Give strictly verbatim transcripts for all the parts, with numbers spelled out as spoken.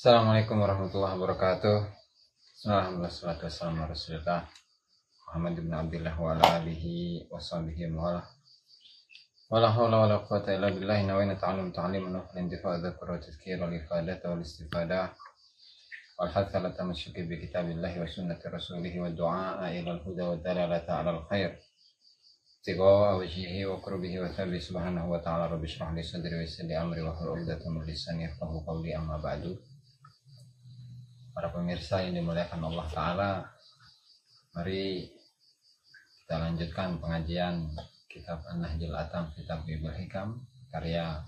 Assalamualaikum warahmatullahi wabarakatuh. Bismillahirrahmanirrahim. Assalamualaikum warahmatullahi wabarakatuh. Muhammad bin Abdullah wa ala alihi wa sahbihi wa wala hawla wala quwwata illa billahi nawayna ta'allum ta'liman wa intifa'a dzikra wa tadhkira li fa'adata wal istifadah wal hatta la tamassuki bi kitabillahi wa sunnati rasulih wa du'a ila al huda wa dalalata 'ala al khair tiqa wajhihi wa qurbihi wa thabbi subhanahu wa ta'ala rabbi shrah li sadri wa yassir li amri wa hlul 'uqdatam min lisani yafqahu qawli amma ba'du. Para pemirsa yang dimuliakan Allah taala, mari kita lanjutkan pengajian kitab An Nahjul Atam, kitab Ibn Hikam karya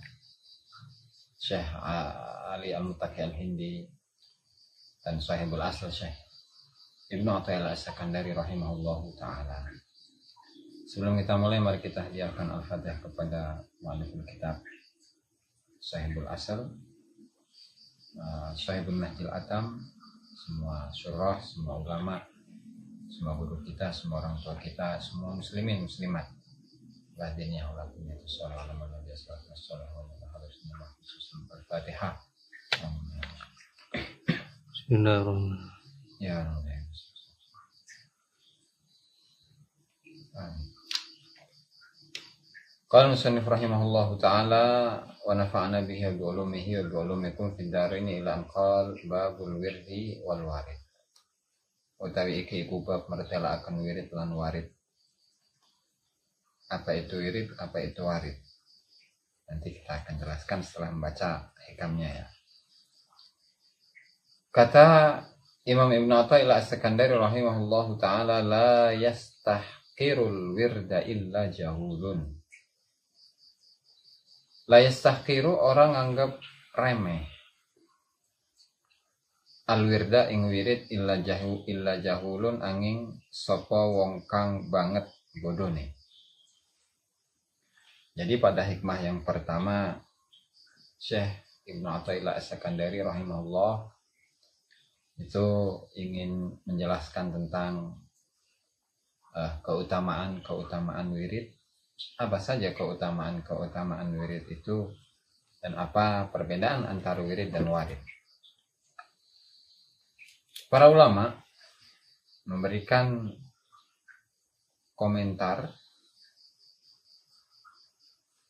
Syekh Ali Al-Mutaqih Al-Hindi dan Sahibul Asal Syekh Ibnu Ata'illah as-Sakandari rahimahullahu ta'ala. Sebelum kita mulai, mari kita hadiahkan Al-Fatihah kepada mu'alliful kitab Sahibul Asal, Sahibul Nahjul Atam, semua syurah, semua ulama, semua guru kita, semua orang tua kita, semua muslimin muslimat badannya walaupun itu seorang ulama dia seorang seorang harus nama khusus Al-Fatihah. Bismillahirrahmanirrahim. Ya Rabbana. Qala musannif rahimahullahu taala wa nafa'ana bihi wa ulumihi wa bi ulumikum fid darain ila anqal babul wirdi wal warid. Utawi iki iku bab mertelaaken wirid lan warid. Apa itu wirid, apa itu warid? Nanti kita akan jelaskan setelah membaca hikamnya ya. Kata Imam Ibn Ata'illah as-Sakandari rahimahullahu ta'ala, la yastahqirul wirda illa jahulun. La yastahqiru, orang anggap remeh al-wirda ing wirid illa jahu, illa jahulun angin sopo wong kang banget bodone. Jadi pada hikmah yang pertama, Syekh Ibnu Ata'illah as-Sakandari rahimahullah itu ingin menjelaskan tentang uh, keutamaan-keutamaan wirid. Apa saja keutamaan-keutamaan wirid itu dan apa perbedaan antara wirid dan warid. Para ulama memberikan komentar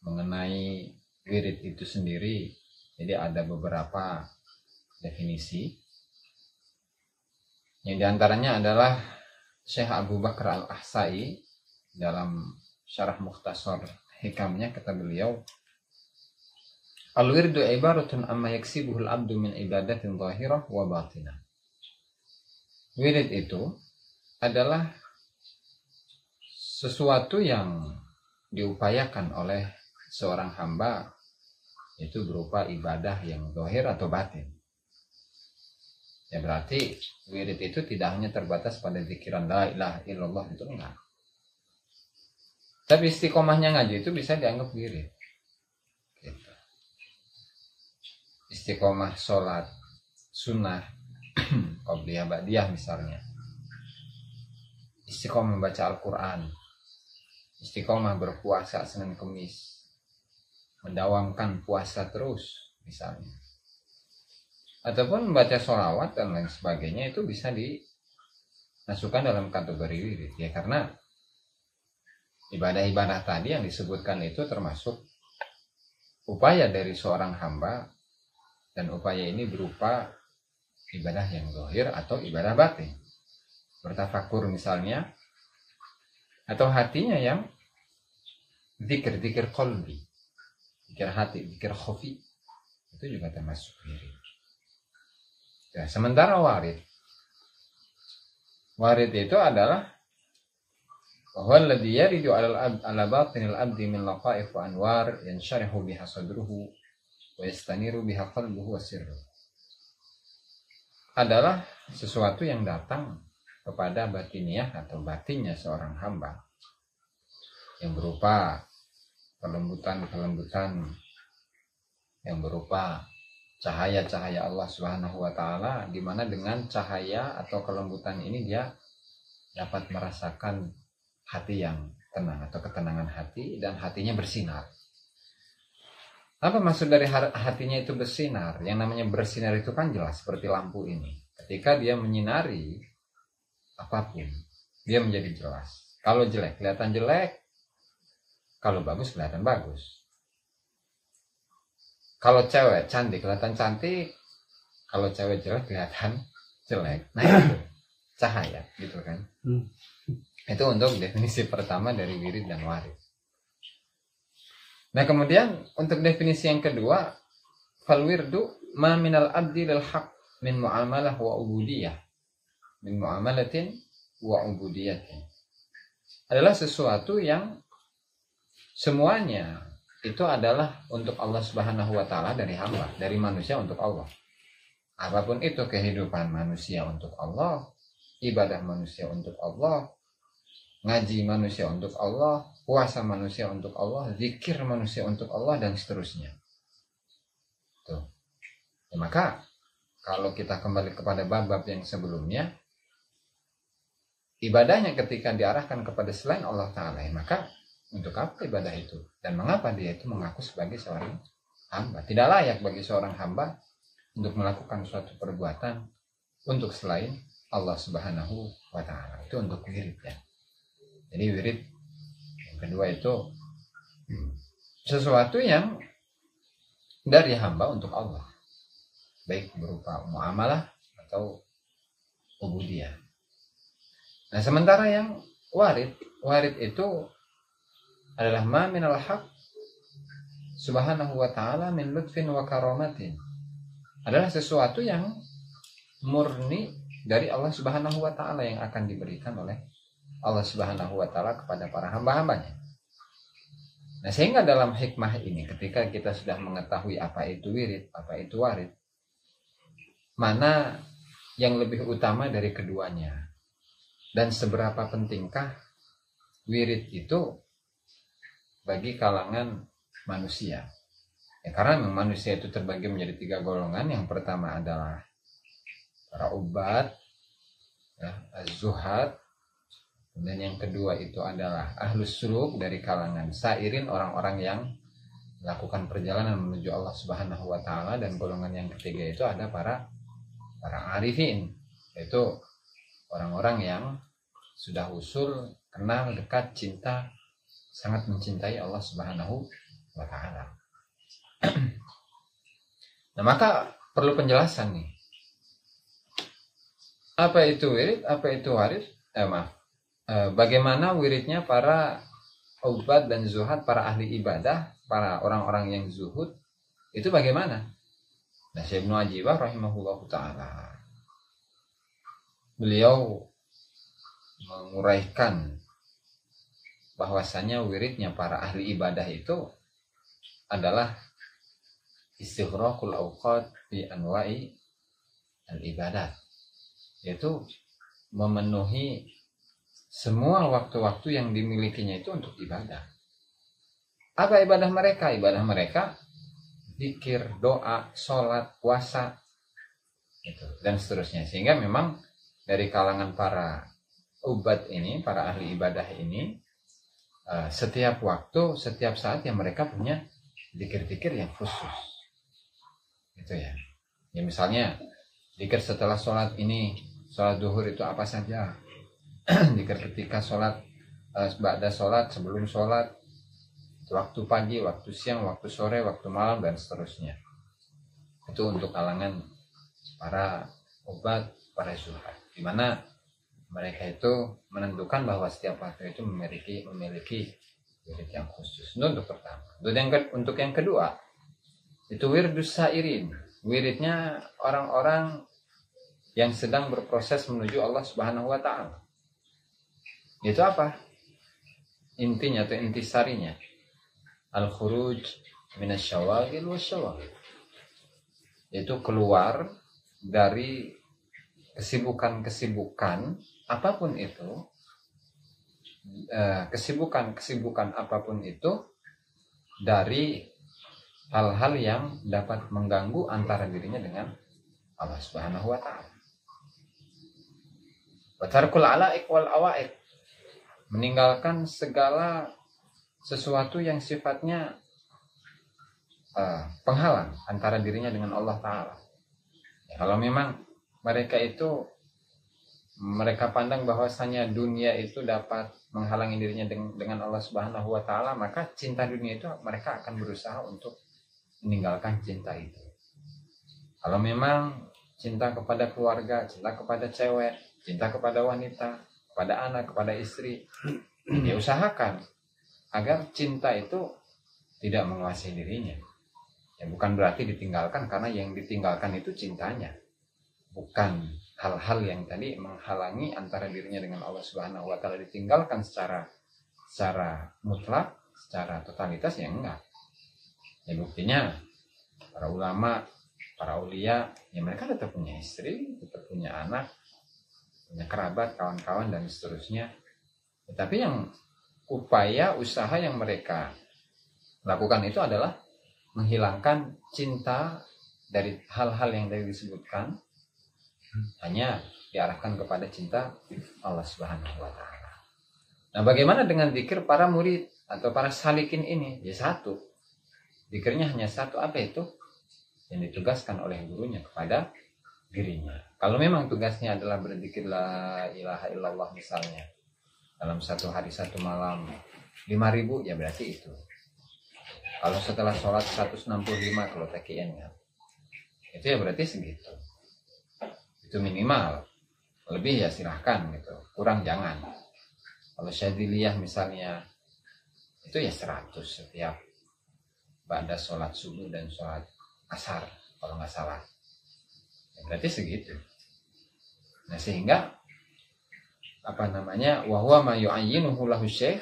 mengenai wirid itu sendiri. Jadi ada beberapa definisi. Yang diantaranya adalah Syekh Abu Bakr al-Ahsai dalam syarah mukhtasar hikamnya, kata beliau, al-wirdu ibaratun amma yaksibuhul abdu min ibadatin zahirah wa batinah. Wirid itu adalah sesuatu yang diupayakan oleh seorang hamba, itu berupa ibadah yang zahir atau batin. Ya berarti wirid itu tidak hanya terbatas pada zikiran la ilaha illallah, itu enggak. Tapi istiqomahnya ngaji itu bisa dianggap wirid. Gitu. Istiqomah sholat sunnah qobliyah ba'diyah misalnya. Istiqomah membaca Al-Quran. Istiqomah berpuasa Senin Kemis. Mendawamkan puasa terus misalnya, ataupun membaca sholawat dan lain sebagainya, itu bisa dimasukkan dalam kategori wirid ya, karena ibadah-ibadah tadi yang disebutkan itu termasuk upaya dari seorang hamba, dan upaya ini berupa ibadah yang zahir atau ibadah batin, bertafakur misalnya, atau hatinya yang zikir-zikir qalbi, pikir hati, pikir khafi, itu juga termasuk wirid. Ya, sementara warid, warid itu adalah bahwa alladhi yaridu ala batinil abdi min laqa'if wa anwar yansharihu biha sadruhu wa yastaniru biha qalbuhu wa sirruhu, adalah sesuatu yang datang kepada batiniah atau batinnya seorang hamba yang berupa kelembutan-kelembutan, yang berupa cahaya-cahaya Allah Subhanahu wa taala, di mana dengan cahaya atau kelembutan ini dia dapat merasakan hati yang tenang atau ketenangan hati, dan hatinya bersinar. Apa maksud dari hatinya itu bersinar? Yang namanya bersinar itu kan jelas seperti lampu ini. Ketika dia menyinari apapun, dia menjadi jelas. Kalau jelek, kelihatan jelek. Kalau bagus, kelihatan bagus. Kalau cewek cantik, kelihatan cantik. Kalau cewek jelek, kelihatan jelek. Nah itu cahaya, gitu kan. Hmm. Itu untuk definisi pertama dari wirid dan warid. Nah kemudian untuk definisi yang kedua, fal wirdu ma minal abdi lil haq min muamalah wa ubudiyah, min muamalatin wa ubudiyatin, adalah sesuatu yang semuanya itu adalah untuk Allah Subhanahu wa taala dari hamba, dari manusia untuk Allah. Apapun itu, kehidupan manusia untuk Allah, ibadah manusia untuk Allah, ngaji manusia untuk Allah, puasa manusia untuk Allah, zikir manusia untuk Allah, dan seterusnya. Tuh. Ya, maka kalau kita kembali kepada bab-bab yang sebelumnya, ibadahnya ketika diarahkan kepada selain Allah Ta'ala, ya, maka untuk apa ibadah itu? Dan mengapa dia itu mengaku sebagai seorang hamba? Tidak layak bagi seorang hamba untuk melakukan suatu perbuatan untuk selain Allah Subhanahu wa Ta'ala. Itu untuk wirid, ya. Jadi wirid yang kedua itu sesuatu yang dari hamba untuk Allah, baik berupa muamalah atau ubudiyah. Nah sementara yang warid, warid itu adalah ma minal haq subhanahu wa ta'ala min lutfin wa karamatin, adalah sesuatu yang murni dari Allah Subhanahu wa ta'ala yang akan diberikan oleh Allah Subhanahu wa ta'ala kepada para hamba-hambanya. Nah sehingga dalam hikmah ini, ketika kita sudah mengetahui apa itu wirid, apa itu warid, mana yang lebih utama dari keduanya, dan seberapa pentingkah wirid itu bagi kalangan manusia. Ya, karena manusia itu terbagi menjadi tiga golongan. Yang pertama adalah para ubat, ya, az-zuhad. Dan yang kedua itu adalah ahlus suluk, dari kalangan sairin, orang-orang yang melakukan perjalanan menuju Allah Subhanahu wa ta'ala. Dan golongan yang ketiga itu ada para para arifin, yaitu orang-orang yang sudah usul, kenal, dekat, cinta, sangat mencintai Allah Subhanahu wa ta'ala. Nah maka perlu penjelasan nih, apa itu wirid, apa itu warid. Eh maaf bagaimana wiridnya para ubat dan zuhad, para ahli ibadah, para orang-orang yang zuhud, itu bagaimana? Nah, Syekh Ibnu Ajibah rahimahullahu ta'ala, beliau menguraikan bahwasanya wiridnya para ahli ibadah itu adalah istighraqul awqat fi anwa'i al-ibadat, yaitu memenuhi semua waktu-waktu yang dimilikinya itu untuk ibadah. Apa ibadah mereka? Ibadah mereka zikir, doa, sholat, puasa, gitu, dan seterusnya. Sehingga memang dari kalangan para ubat ini, para ahli ibadah ini, setiap waktu, setiap saat yang mereka punya zikir-zikir yang khusus, gitu ya. Ya misalnya zikir setelah sholat ini, sholat duhur itu apa saja, zikir ketika sholat, ba'da sholat, sebelum sholat, waktu pagi, waktu siang, waktu sore, waktu malam, dan seterusnya. Itu untuk kalangan para ubat, para zuhad, di mana mereka itu menentukan bahwa setiap waktu itu memiliki memiliki wirid yang khusus. Itu untuk pertama. Untuk yang, untuk yang kedua itu wirdus sa'irin, wiridnya orang-orang yang sedang berproses menuju Allah Subhanahu wa ta'ala. Itu apa? Intinya atau intisarinya, al-khuruj minasyawaghil wasyawaghil, yaitu keluar dari kesibukan-kesibukan apapun itu, kesibukan-kesibukan apapun itu, dari hal-hal yang dapat mengganggu antara dirinya dengan Allah Subhanahu wa ta'ala. Wa tarkul alaik wal awaik, meninggalkan segala sesuatu yang sifatnya uh, penghalang antara dirinya dengan Allah Ta'ala. Kalau memang mereka itu, mereka pandang bahwasanya dunia itu dapat menghalangi dirinya dengan Allah Subhanahu wa Ta'ala, maka cinta dunia itu mereka akan berusaha untuk meninggalkan cinta itu. Kalau memang cinta kepada keluarga, cinta kepada cewek, cinta kepada wanita, kepada anak, kepada istri, ya usahakan agar cinta itu tidak menguasai dirinya. Ya, bukan berarti ditinggalkan, karena yang ditinggalkan itu cintanya, bukan hal-hal yang tadi menghalangi antara dirinya dengan Allah Subhanahu wa Ta'ala. Ditinggalkan secara secara mutlak, secara totalitas, ya enggak. Ya buktinya para ulama, para ulia, ya mereka tetap punya istri, tetap punya anak, punya kerabat, kawan-kawan, dan seterusnya. Tetapi yang upaya, usaha yang mereka lakukan itu adalah menghilangkan cinta dari hal-hal yang tadi disebutkan, hanya diarahkan kepada cinta Allah Subhanahu wa Ta'ala. Nah, bagaimana dengan zikir para murid atau para salikin ini? Ya satu, zikirnya hanya satu. Apa itu? Yang ditugaskan oleh gurunya kepada dirinya. Kalau memang tugasnya adalah berzikir la ilaha illallah misalnya dalam satu hari satu malam lima ribu, ya berarti itu. Kalau setelah sholat seratus enam puluh lima kalau T K N-nya, itu ya berarti segitu. Itu minimal. Lebih ya silahkan gitu, kurang jangan. Kalau Syadiliyah misalnya itu ya seratus setiap pada sholat subuh dan sholat asar kalau nggak salah, ya berarti segitu. Nah sehingga apa namanya wahwa mayu'ayyinuhu lahu syekh,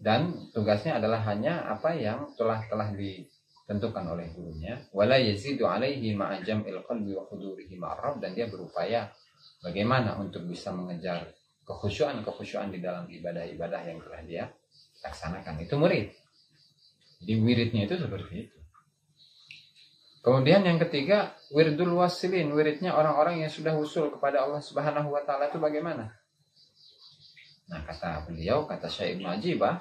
dan tugasnya adalah hanya apa yang telah telah ditentukan oleh gurunya. Wala yazidu alaihi ma'ajam ilqalbi wa khudurihi ma'arab, dan dia berupaya bagaimana untuk bisa mengejar kekhusyuan kekhusyuan di dalam ibadah-ibadah yang telah dia laksanakan. Itu murid. Jadi wiridnya itu seperti itu. Kemudian yang ketiga, wirdul wasilin, wiridnya orang-orang yang sudah usul kepada Allah Subhanahu wa Ta'ala itu bagaimana? Nah, kata beliau, kata Syekh Ibnu Ajibah,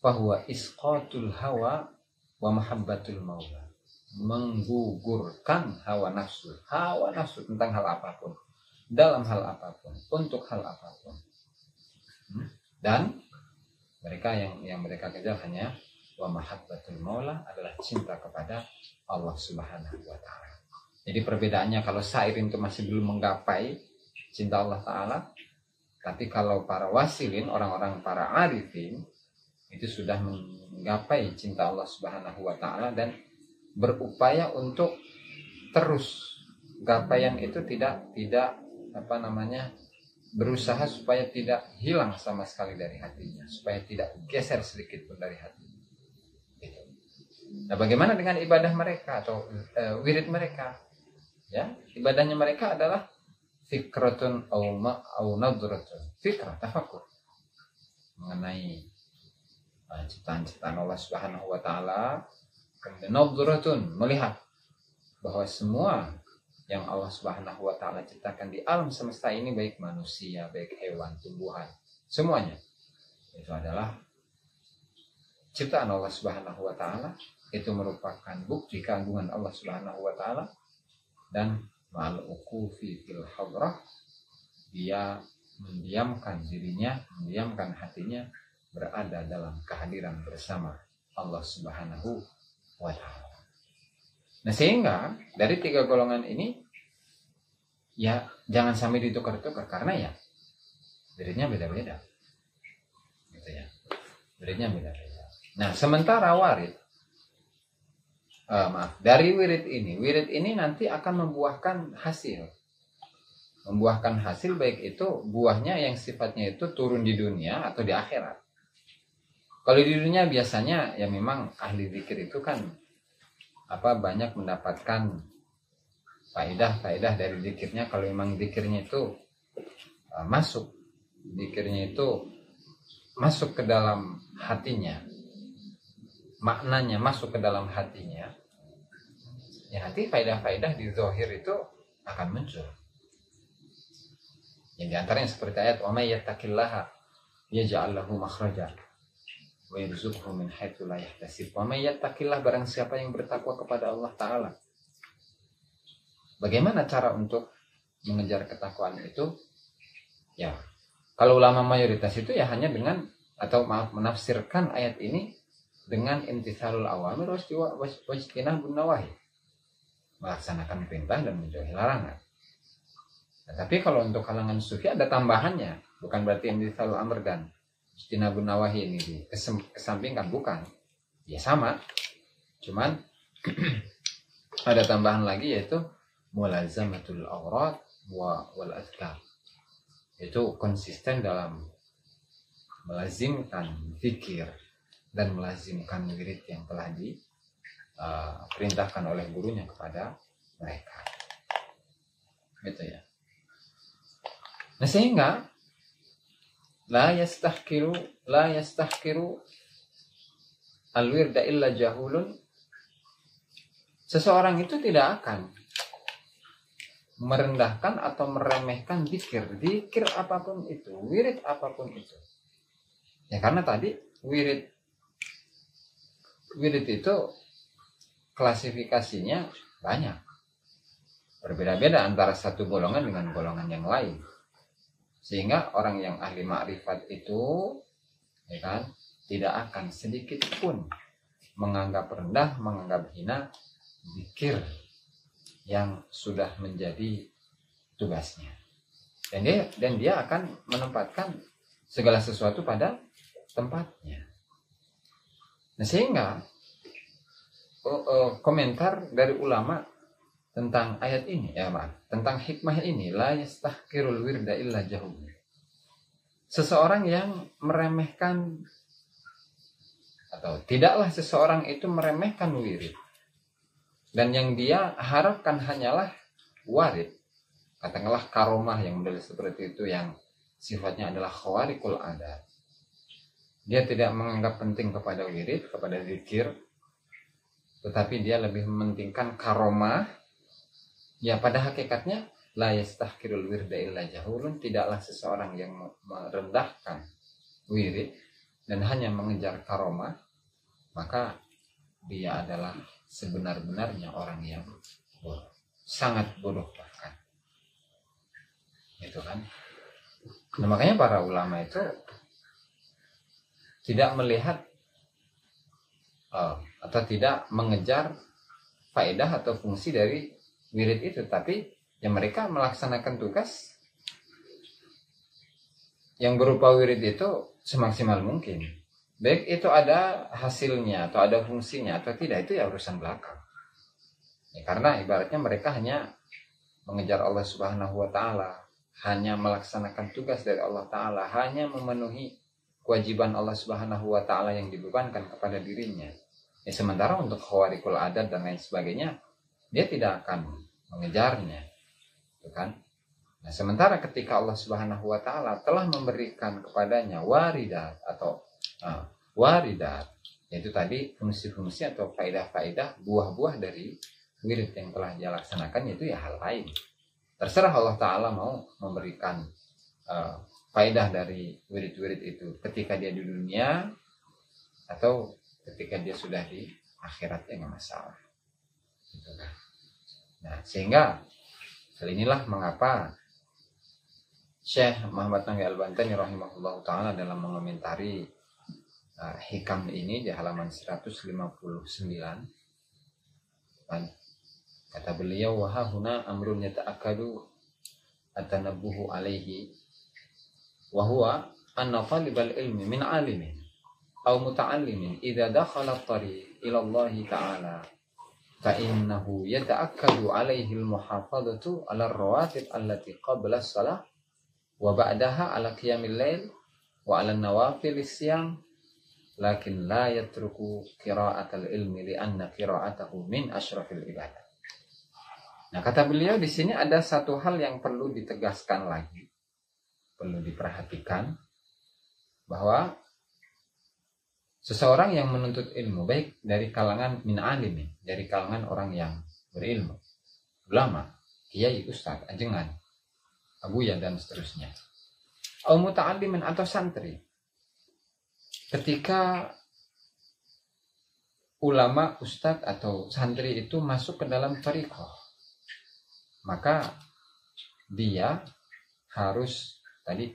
bahwa isqatul hawa wa mahabbatul maula, menggugurkan hawa nafsu, hawa nafsu tentang hal apapun, dalam hal apapun, untuk hal apapun. Dan mereka yang yang mereka kejar hanya wa mahabbatul maula, adalah cinta kepada Allah Subhanahu wa Ta'ala. Jadi perbedaannya, kalau sairin itu masih belum menggapai cinta Allah Ta'ala, tapi kalau para wasilin, orang-orang para arifin, itu sudah menggapai cinta Allah Subhanahu wa Ta'ala dan berupaya untuk terus gapaian itu tidak tidak apa namanya berusaha supaya tidak hilang sama sekali dari hatinya, supaya tidak geser sedikit pun dari hatinya. Nah, bagaimana dengan ibadah mereka atau uh, wirid mereka? Ya, ibadahnya mereka adalah fikratun aw ma aw nadratun, fikra tafakur mengenai uh, ciptaan-ciptaan Allah Subhanahu wa Ta'ala, kemudian nadratun melihat bahwa semua yang Allah Subhanahu wa Ta'ala ciptakan di alam semesta ini, baik manusia, baik hewan, tumbuhan, semuanya itu adalah ciptaan Allah Subhanahu wa Ta'ala. Itu merupakan bukti keagungan Allah Subhanahu wa Ta'ala. Dan ma'al-ukufi fil hadrah, dia mendiamkan dirinya, mendiamkan hatinya berada dalam kehadiran bersama Allah Subhanahu wa Ta'ala. Nah sehingga dari tiga golongan ini, ya jangan sampai ditukar-tukar, karena ya dirinya beda-beda gitu ya, dirinya beda-beda. Nah sementara warid, Uh, maaf, dari wirid ini, wirid ini nanti akan membuahkan hasil. Membuahkan hasil, baik itu buahnya yang sifatnya itu turun di dunia atau di akhirat. Kalau di dunia biasanya ya memang ahli zikir itu kan apa banyak mendapatkan faedah-faedah dari zikirnya, kalau memang zikirnya itu uh, masuk, zikirnya itu masuk ke dalam hatinya, maknanya masuk ke dalam hatinya, ya nanti faedah-faedah di zahir itu akan muncul. Yang diantaranya seperti ayat wa may yattaqillaha yaj'al lahu makhraja wa yarzuqhu min haitsu la yahtasib. Wa may yattaqillah, barang siapa yang bertakwa kepada Allah Ta'ala. Bagaimana cara untuk mengejar ketakwaan itu? Ya, kalau ulama mayoritas itu ya hanya dengan, atau maaf, menafsirkan ayat ini dengan imtithalul awamir wajtinabun nawahi, melaksanakan perintah dan menjauhi larangan. Nah, tapi kalau untuk kalangan sufi ada tambahannya, bukan berarti imtithalul amr dan wajtinabun nawahi ini dikesampingkan, bukan, ya sama, cuman ada tambahan lagi, yaitu mulazamatul awrat wa wal azkar, itu konsisten dalam melazimkan zikir dan melazimkan wirid yang telah diperintahkan uh, oleh gurunya kepada mereka. Gitu ya. Nah, sehingga la yastahkiru la yastahkiru al-wirda illa jahulun. Seseorang itu tidak akan merendahkan atau meremehkan zikir, zikir apapun itu, wirid apapun itu. Ya, karena tadi wirid wirid itu klasifikasinya banyak, berbeda-beda antara satu golongan dengan golongan yang lain. Sehingga orang yang ahli ma'rifat itu, ya kan, tidak akan sedikit pun menganggap rendah, menganggap hina zikir yang sudah menjadi tugasnya. Dan dia dan dia akan menempatkan segala sesuatu pada tempatnya. Nah, sehingga komentar dari ulama tentang ayat ini, ya maaf, tentang hikmah ini, la yastahkirul wirda illa jahul. Seseorang yang meremehkan, atau tidaklah seseorang itu meremehkan wirid, dan yang dia harapkan hanyalah warid, katakanlah karomah yang model seperti itu, yang sifatnya adalah khawariqul adat. Dia tidak menganggap penting kepada wirid, kepada zikir, tetapi dia lebih mementingkan karomah. Ya, pada hakikatnya la yastahkirul wirda illa jahulun, tidaklah seseorang yang merendahkan wirid dan hanya mengejar karomah, maka dia adalah sebenar-benarnya orang yang bodoh, sangat bodoh bahkan. Gitu kan. Nah, makanya para ulama itu tidak melihat uh, atau tidak mengejar faedah atau fungsi dari wirid itu, tapi ya mereka melaksanakan tugas yang berupa wirid itu semaksimal mungkin. Baik itu ada hasilnya atau ada fungsinya atau tidak, itu ya urusan belakang. Ya, karena ibaratnya mereka hanya mengejar Allah Subhanahu wa Ta'ala, hanya melaksanakan tugas dari Allah Ta'ala, hanya memenuhi kewajiban Allah Subhanahu wa Ta'ala yang dibebankan kepada dirinya. Ya, sementara untuk khawariqul adat dan lain sebagainya, dia tidak akan mengejarnya, kan? Nah, sementara ketika Allah Subhanahu wa Ta'ala telah memberikan kepadanya waridat atau uh, waridat, yaitu tadi fungsi-fungsi atau faedah-faedah, buah-buah dari wirid yang telah dia laksanakan, yaitu ya hal lain. Terserah Allah Ta'ala mau memberikan uh, faedah dari wirid-wirid itu ketika dia di dunia atau ketika dia sudah di akhirat, ya nggak masalah. Gitu kan? Nah, sehingga hal inilah mengapa Syekh Muhammad Nawawi Al-Bantani rahimahullahu ta'ala dalam mengomentari uh, hikam ini di halaman seratus lima puluh sembilan, kan? Kata beliau, wa hahuna amrun yata'akadu atanabuhu alaihi wa huwa anna talibal ilmi min alimin aw muta'allimin idza dakhala at-tariq ila Allah ta'ala fa innahu yata'akkadu 'alaihi al-muhafadatu 'ala ar-rawatib allati qabla as-shalah wa ba'daha 'ala qiyamil lail wa 'ala nawafil as-siyam lakin la yatruku qira'atal ilmi li anna qira'atahu min asyrafil ibadah. Nah, kata beliau di sini ada satu hal yang perlu ditegaskan lagi, perlu diperhatikan, bahwa seseorang yang menuntut ilmu, baik dari kalangan min alimin, dari kalangan orang yang berilmu, ulama, kiai, ustaz, ajengan, abuya, dan seterusnya, au muta'allimin atau santri, ketika ulama, ustadz atau santri itu masuk ke dalam thariqah, maka dia harus tadi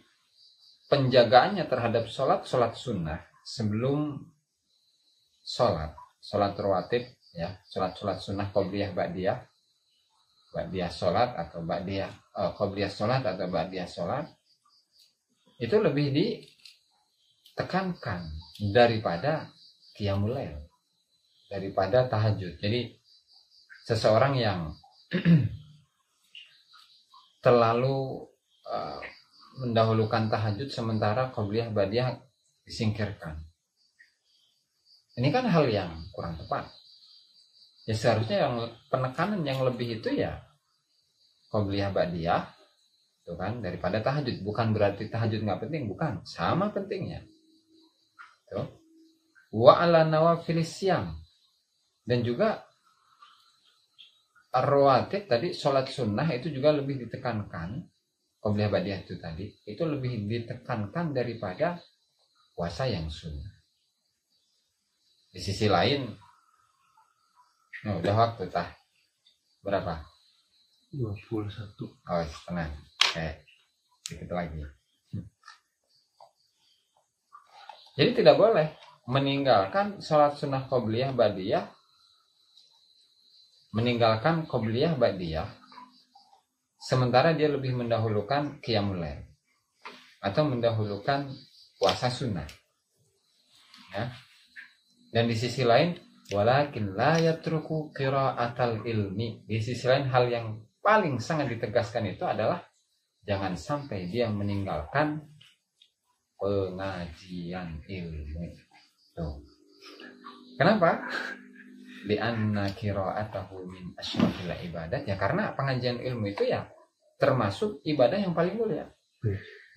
penjagaannya terhadap sholat sholat sunnah sebelum sholat sholat rawatib ya, sholat sholat sunnah qobliyah ba'diyah, ba'diyah sholat atau ba'diyah eh, qobliyah sholat atau ba'diyah sholat itu lebih ditekankan daripada qiyamul lail, daripada tahajud. Jadi seseorang yang terlalu uh, mendahulukan tahajud sementara qabliyah ba'diyah disingkirkan, ini kan hal yang kurang tepat. Ya seharusnya yang penekanan yang lebih itu ya qabliyah ba'diyah itu kan, daripada tahajud. Bukan berarti tahajud nggak penting, bukan, sama pentingnya. Tuh. Wa ala nawafil siyam, dan juga rawatib tadi sholat sunnah itu juga lebih ditekankan, qobliyah ba'diyah itu tadi itu lebih ditekankan daripada puasa yang sunnah. Di sisi lain, nah, udah waktu tah berapa? dua puluh satu. Oh setengah, eh sedikit lagi. Jadi tidak boleh meninggalkan sholat sunnah qobliyah ba'diyah, meninggalkan qobliyah ba'diyah sementara dia lebih mendahulukan qiyamul lail atau mendahulukan puasa sunnah ya. Dan di sisi lain walakin la yatruku qira'atal ilmi, di sisi lain hal yang paling sangat ditegaskan itu adalah jangan sampai dia meninggalkan pengajian ilmu. Tuh. Kenapa? Di anna qira'atahu min asyrafil ibadat, ya karena pengajian ilmu itu ya termasuk ibadah yang paling mulia.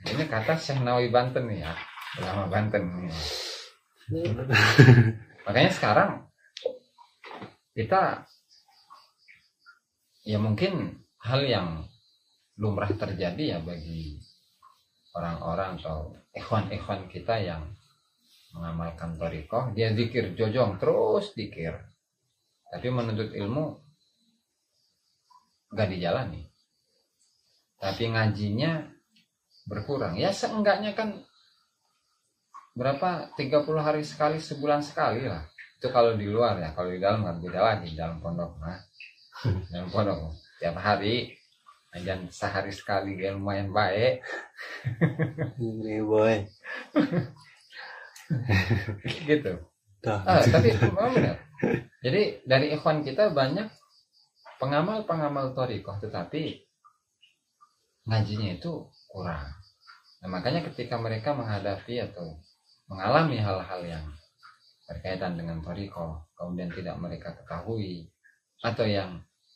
Ini kata Syekh Nawawi Banten ya, ulama Banten. Makanya sekarang kita ya mungkin hal yang lumrah terjadi ya bagi orang-orang atau ikhwan-ikhwan kita yang mengamalkan thariqah, dia zikir jojong terus zikir, tapi menuntut ilmu gak dijalani, tapi ngajinya berkurang. Ya seenggaknya kan berapa, tiga puluh hari sekali, sebulan sekali lah. Itu kalau di luar ya, kalau di dalam kan beda lagi. Di dalam pondok mah dalam pondok tiap hari, jangan sehari sekali ya lumayan baik. Ini boy gitu. Ah, tapi benar. Jadi dari ikhwan kita banyak pengamal-pengamal thariqah, tetapi ngajinya itu kurang. Nah, makanya ketika mereka menghadapi atau mengalami hal-hal yang berkaitan dengan thariqah, kemudian tidak mereka ketahui, atau yang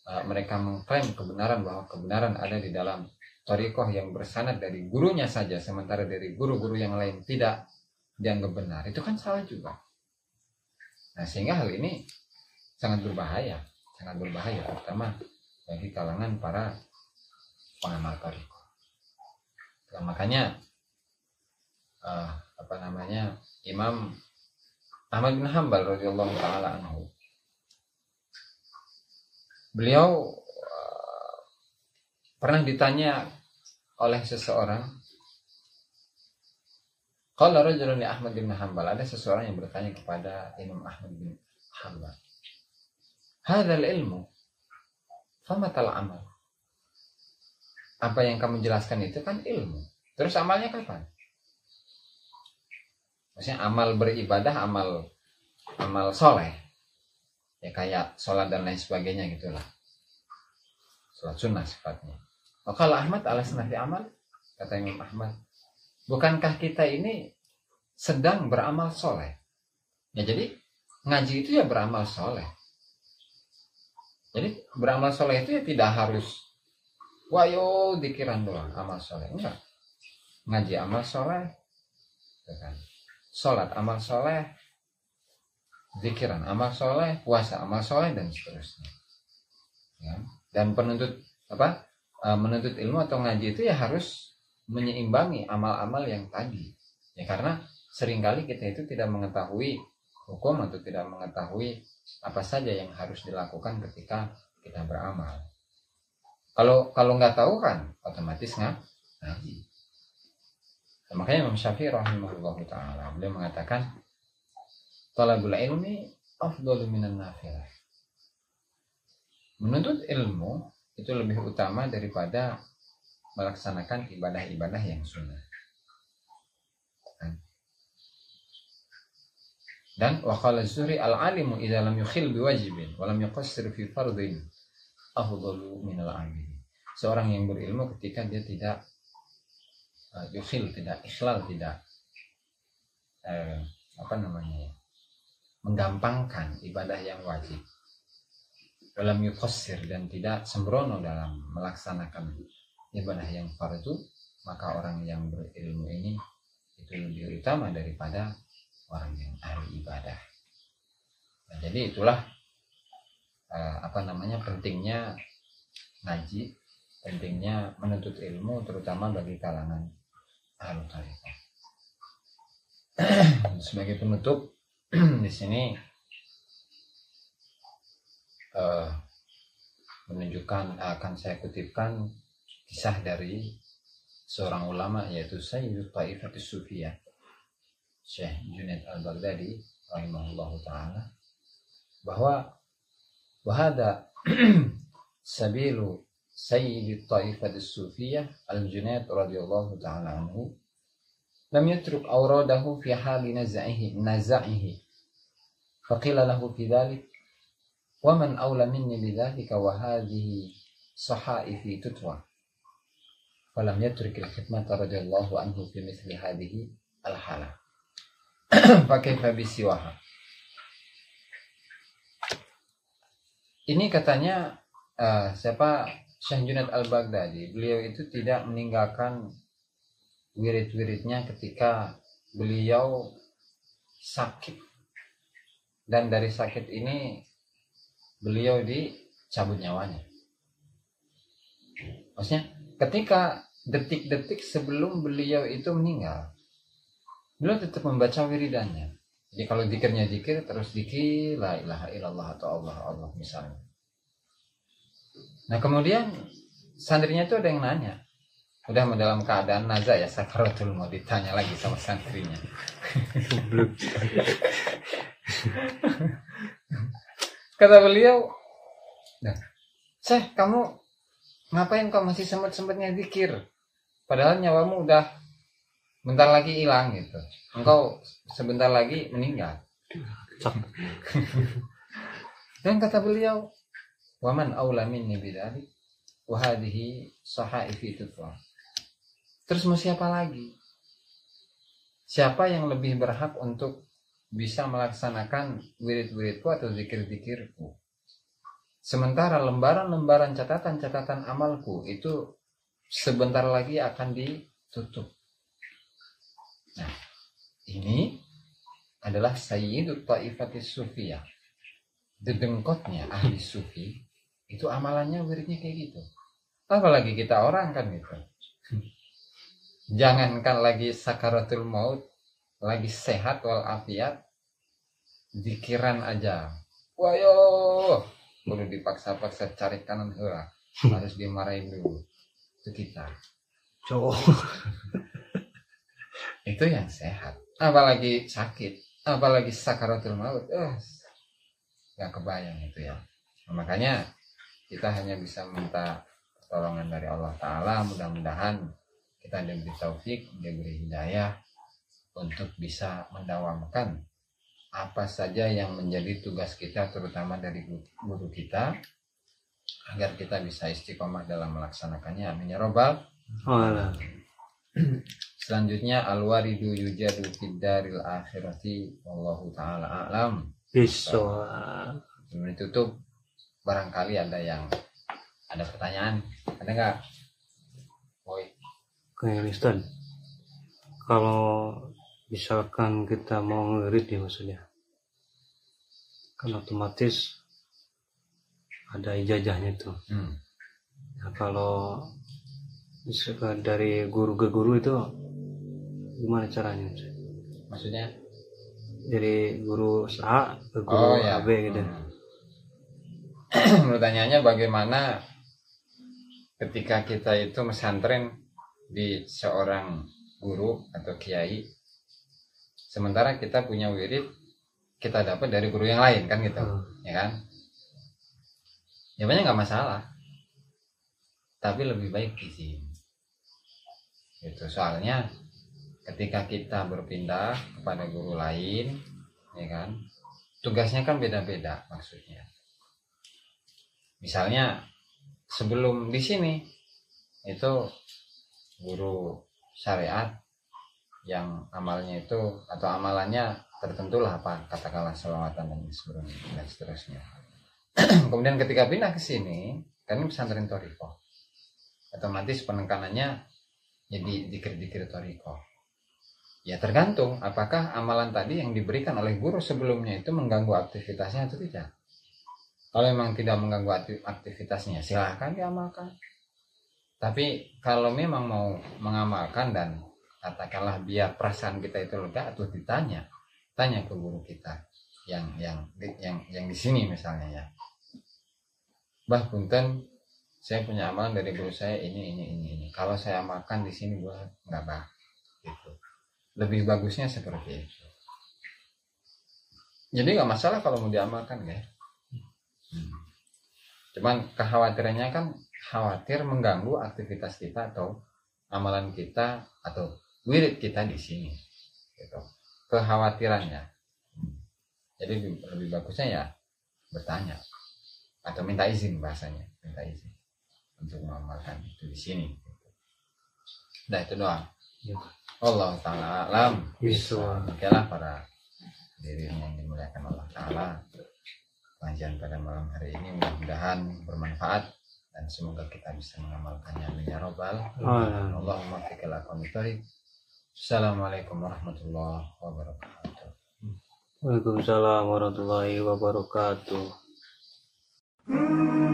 uh, mereka mengklaim kebenaran bahwa kebenaran ada di dalam thariqah yang bersanad dari gurunya saja, sementara dari guru-guru yang lain tidak dianggap benar, itu kan salah juga. Nah, sehingga hal ini sangat berbahaya, sangat berbahaya terutama bagi kalangan para pengamal thariqah. Nah, makanya uh, apa namanya Imam Ahmad bin Hanbal radhiyallahu taala anhu, beliau uh, pernah ditanya oleh seseorang, qala rajulun li Ahmad bin Hanbal, ada seseorang yang bertanya kepada Imam Ahmad bin Hanbal, hadzal ilmu famatal amal, apa yang kamu jelaskan itu kan ilmu, terus amalnya kapan? Maksudnya amal beribadah, amal amal soleh ya, kayak sholat dan lain sebagainya gitulah, sholat sunnah sifatnya. Kalau Ahmad alasan di amal, kata Imam Ahmad, bukankah kita ini sedang beramal soleh ya, jadi ngaji itu ya beramal soleh. Jadi beramal soleh itu ya tidak harus wayo dikiran doang amal soleh, enggak, ngaji amal soleh, sholat amal soleh, zikiran amal soleh, puasa amal soleh, dan seterusnya ya. Dan penuntut apa menuntut ilmu atau ngaji itu ya harus menyeimbangi amal-amal yang tadi ya, karena seringkali kita itu tidak mengetahui hukum atau tidak mengetahui apa saja yang harus dilakukan ketika kita beramal. Kalau kalau nggak tahu kan otomatis nggak ngaji. Makanya Imam Syafi'i rahimahullahu ta'ala beliau mengatakan talabul ilmi afdalu minan nafilah. Menuntut ilmu itu lebih utama daripada melaksanakan ibadah-ibadah yang sunnah. Dan waqala az-Zuhri al-alimu idza lam yukhil biwajibin wa lam yuqassir fi fardhin afdalu min al-'amil. Seorang yang berilmu ketika dia tidak uh, yukhil, tidak ikhlal, tidak eh, apa namanya? menggampangkan ibadah yang wajib. Wa lam yuqassir, dan tidak sembrono dalam melaksanakan ibadah yang fardhu, maka orang yang berilmu ini itu lebih utama daripada orang yang ahli ibadah. Nah, jadi itulah eh, apa namanya pentingnya ngaji, pentingnya menuntut ilmu, terutama bagi kalangan ahli tariqah. Sebagai penutup di sini eh, menunjukkan, akan saya kutipkan kisah dari seorang ulama, yaitu Sayyidut Taifatus Sufiyah, Syekh Junaid al-Baghdadi rahimahullahu ta'ala, bahwa wahada sabilu sayyid taifat as-sufiyah al-Junaid radhiyallahu ta'ala anhu lam yatruk awradahu fi hali naz'ihi naz'ihi faqila lahu fi dhalik wa man awla minni bidhalika wa hadhihi sahaifi tutwa falam yatruk al-khidmata radhiyallahu anhu fi mithli hadhihi al-hala pakai fabisiwaha. Ini katanya uh, siapa Syekh Junaid al-Baghdadi, beliau itu tidak meninggalkan wirid-wiridnya ketika beliau sakit, dan dari sakit ini beliau dicabut nyawanya. Maksudnya ketika detik-detik sebelum beliau itu meninggal, beliau tetap membaca wiridannya. Jadi kalau zikirnya zikir, terus zikir la ilaha illallah atau Allah Allah misalnya. Nah kemudian santrinya itu ada yang nanya, udah dalam keadaan naza ya, sakaratul maut, ditanya lagi sama santrinya. Kata beliau, nah, Syekh, kamu ngapain kok masih sempet-sempetnya zikir? Padahal nyawamu udah bentar lagi hilang gitu, engkau sebentar lagi meninggal. Dan kata beliau, waman aula minni bidhalik wa hadhihi sahaifi tutwa. Terus mau siapa lagi? Siapa yang lebih berhak untuk bisa melaksanakan wirid-wiridku atau zikir-zikirku? Sementara lembaran-lembaran catatan-catatan amalku itu sebentar lagi akan ditutup. Nah, ini adalah Sayyidut Ta'ifatis Sufiyah. Dedengkotnya ahli sufi itu amalannya wiridnya kayak gitu. Apalagi kita orang kan gitu. Jangankan lagi sakaratul maut, lagi sehat walafiat, zikiran aja. Wayo, perlu dipaksa-paksa cari kanan heula. Harus dimarahin dulu. Itu kita. Cowok. Itu yang sehat, apalagi sakit, apalagi sakaratul maut, eh, nggak kebayang itu ya. Nah, makanya kita hanya bisa minta pertolongan dari Allah Ta'ala, mudah-mudahan kita diberi taufik, diberi hidayah untuk bisa mendawamkan apa saja yang menjadi tugas kita, terutama dari guru kita, agar kita bisa istiqomah dalam melaksanakannya. Amin ya robbal alamin. Selanjutnya al-waridu yujadu fiddaril akhirati wallahu ta'ala a'lam. Bismillah. Sebelum ditutup, barangkali ada yang ada pertanyaan, ada nggak? Boy. Kayak Mister, kalau misalkan kita mau ngerit ya maksudnya, kan otomatis ada ijazahnya tuh. Hmm. Nah, kalau dari guru ke guru itu gimana caranya? Maksudnya dari guru A ke guru oh, ya. A B gitu. Hmm. Pertanyaannya bagaimana ketika kita itu mesantren di seorang guru atau kiai, sementara kita punya wirid kita dapat dari guru yang lain kan gitu, hmm. ya kan? Jawabannya nggak masalah, tapi lebih baik izin. Itu soalnya ketika kita berpindah kepada guru lain, ya kan? Tugasnya kan beda-beda maksudnya. Misalnya sebelum di sini itu guru syariat yang amalnya itu atau amalannya tertentulah apa katakanlah sholawatan dan sebagainya dan seterusnya. Kemudian ketika pindah ke sini kan pesantren thoriqoh, otomatis penekanannya jadi dikir-dikir thoriqoh. Ya tergantung apakah amalan tadi yang diberikan oleh guru sebelumnya itu mengganggu aktivitasnya atau tidak. Kalau memang tidak mengganggu aktivitasnya silahkan diamalkan. Tapi kalau memang mau mengamalkan dan katakanlah biar perasaan kita itu lega atau ditanya, tanya ke guru kita yang yang yang yang di sini misalnya ya, bah punten saya punya amalan dari guru saya ini ini ini ini, kalau saya makan di sini gua nggak bah gitu, lebih bagusnya seperti itu. Jadi nggak masalah kalau mau diamalkan ya, hmm. cuman kekhawatirannya kan khawatir mengganggu aktivitas kita atau amalan kita atau wirid kita di sini gitu kekhawatirannya. Jadi lebih bagusnya ya bertanya atau minta izin, bahasanya minta izin untuk mengamalkan itu di sini. Nah itu doang. Ya. Allah Ta'ala alam. Bismillah. Okelah para diri yang dimuliakan Allah Ta'ala. Pengajian pada malam hari ini mudah-mudahan bermanfaat dan semoga kita bisa mengamalkannya. Ya Rabbal. Allahumma fikir lakon tarik. Assalamualaikum warahmatullahi wabarakatuh. Waalaikumsalam warahmatullahi wabarakatuh.